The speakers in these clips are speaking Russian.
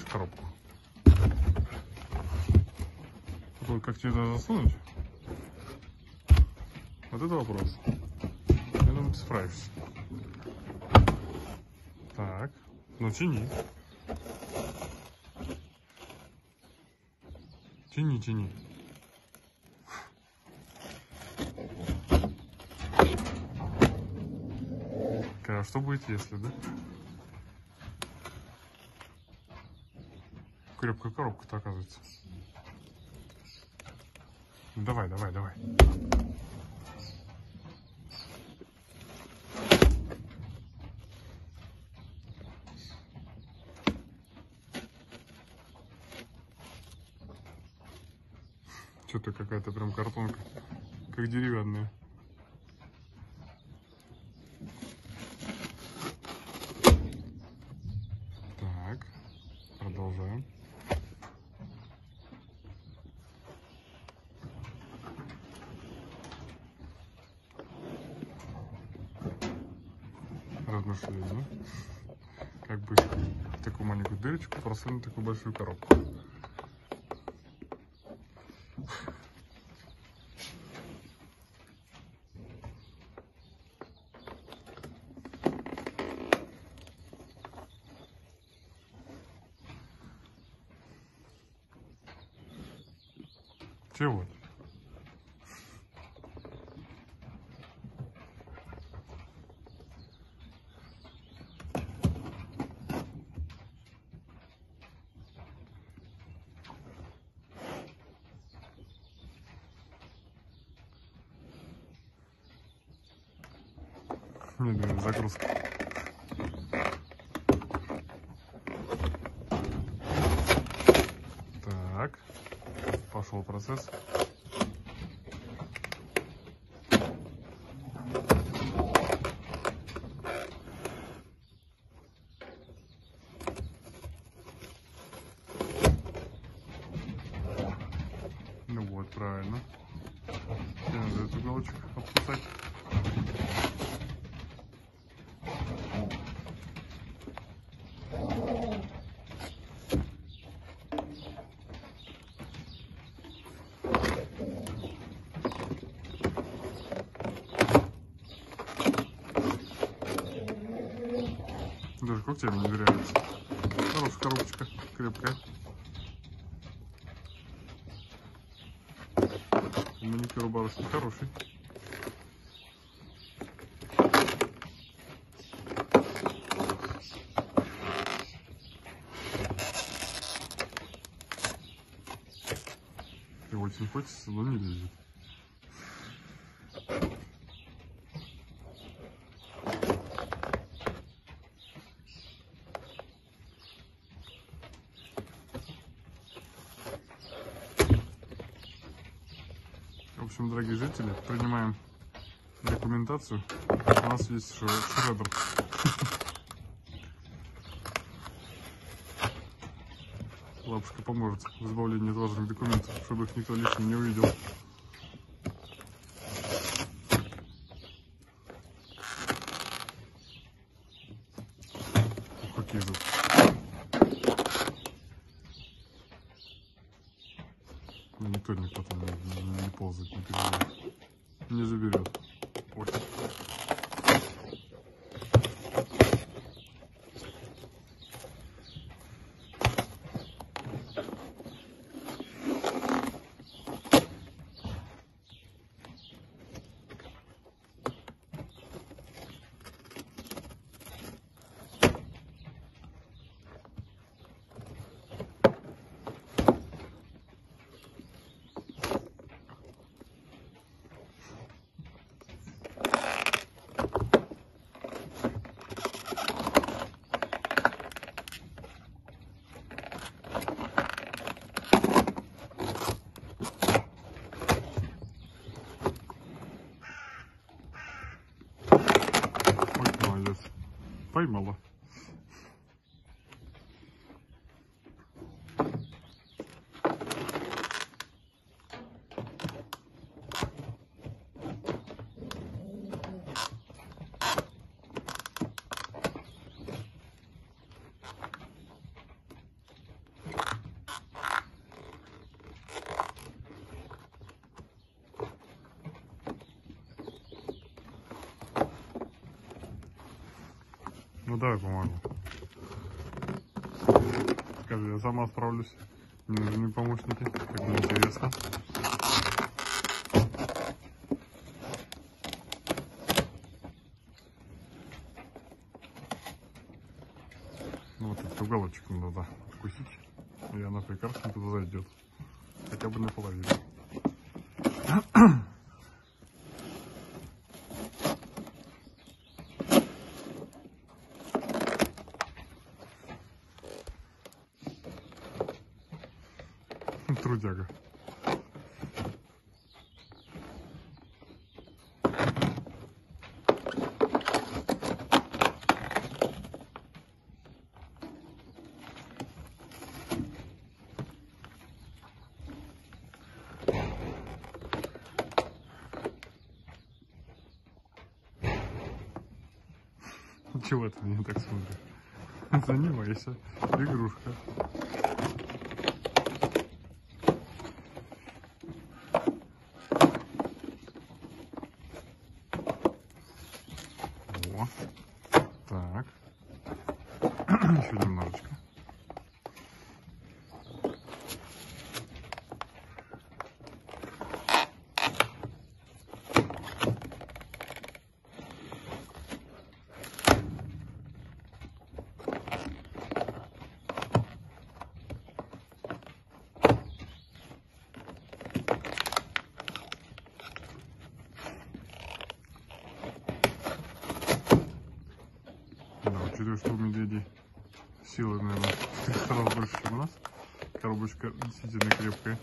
в коробку. Потом как тебе туда засунуть? Вот это вопрос. Я думаю, ты справишься. Так, ну тяни. Тяни, тяни. А что будет, если, да? Крепкая коробка-то, оказывается. Ну, давай, давай, давай. Что-то какая-то прям картонка, как деревянная. Так, продолжаем. Размышляем, да? Как бы в такую маленькую дырочку просунуть такую большую коробку. Чего? Не думаю, загрузка. Так. Пошел процесс. Ну вот, правильно. Тебе надо эту галочку обкусать. Даже как тебе не нравится. Хорошая коробочка, крепкая. Маникюр у барышки хороший. И очень хочется, но не лезет. В общем, дорогие жители, принимаем документацию. У нас есть шредер. Лапушка поможет в избавлении от важных документов, чтобы их никто лишний не увидел. Какие зубы. Никто никто там не ползает, не переживает. Не заберет. Ой. Поймала. Ну давай помогу. Скажи, я сама справлюсь. Мне нужны помощники, как мне интересно. Ну вот этот уголочек надо откусить, и она прекрасно туда зайдет. Хотя бы наполовину. Трудяга. Чего ты мне так смотришь? Занимайся. Игрушка. О, так. Еще немножечко. Что у медведей силы, наверное, в 300 раз больше, чем у нас. Коробочка действительно крепкая.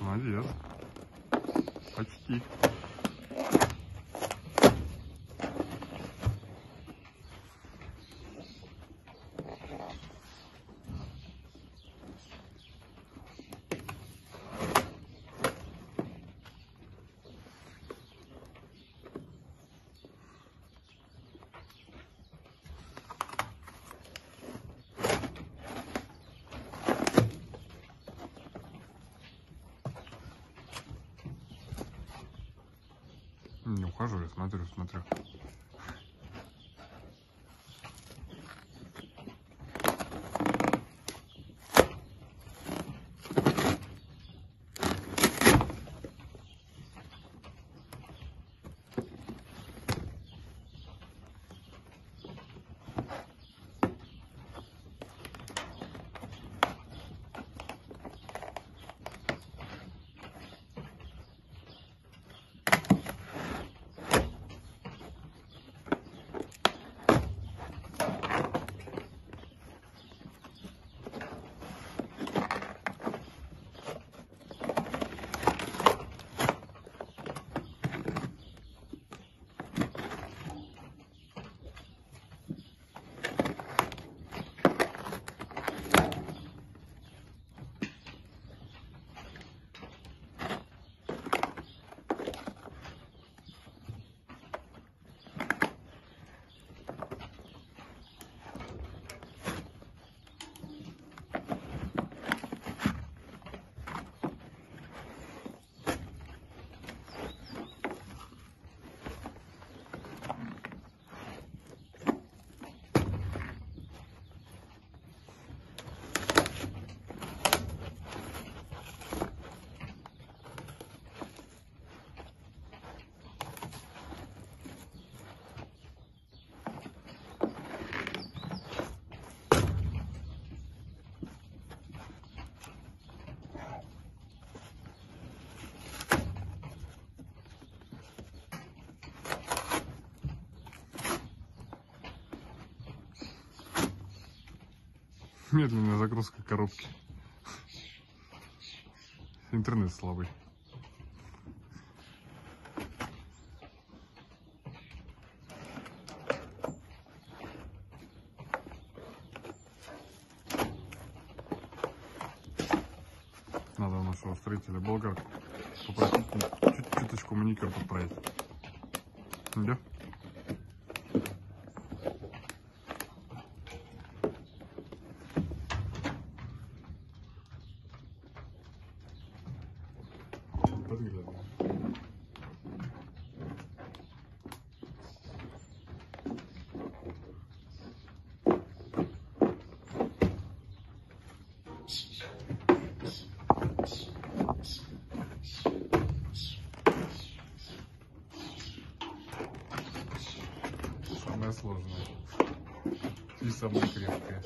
Молодец. Почти. Не ухожу, я смотрю. Медленная загрузка коробки. Интернет слабый. Надо у нашего строителя Болгар попросить чуточку маникюр подправить. Идет? Самое сложное и самое крепкое.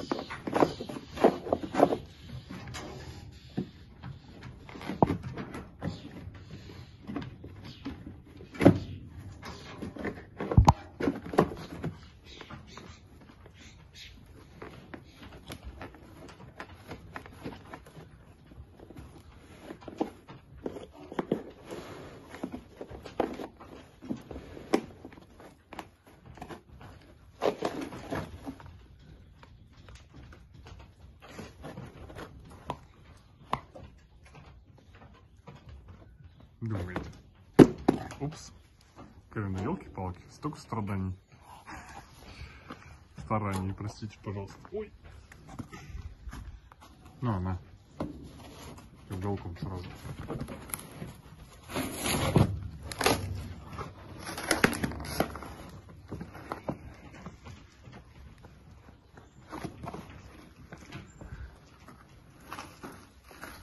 Думает. Упс. Кровина, елки-палки. Столько страданий. Стараний, простите, пожалуйста. Ой. Ну, она. Уголком сразу.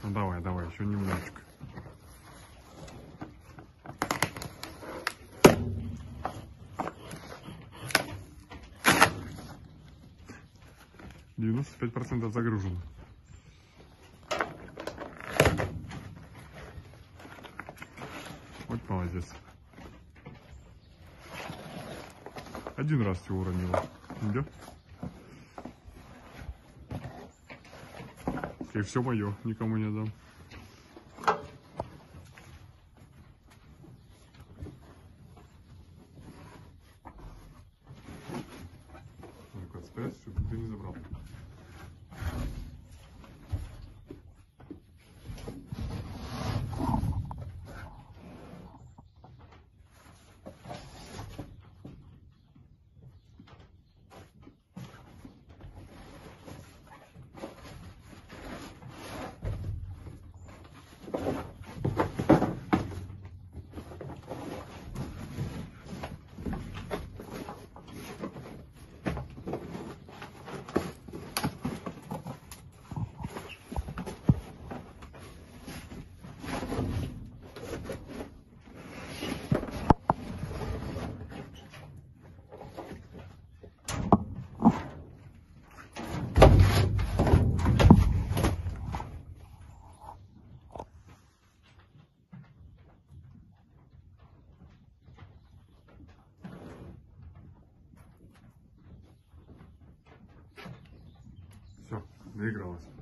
Ну, давай, давай, еще немножечко. Пять % загружено. Вот молодец. Один раз его уронила. Да? И все мое, никому не дам. Только спрячь, чтобы ты не забрал. Все, доигралась.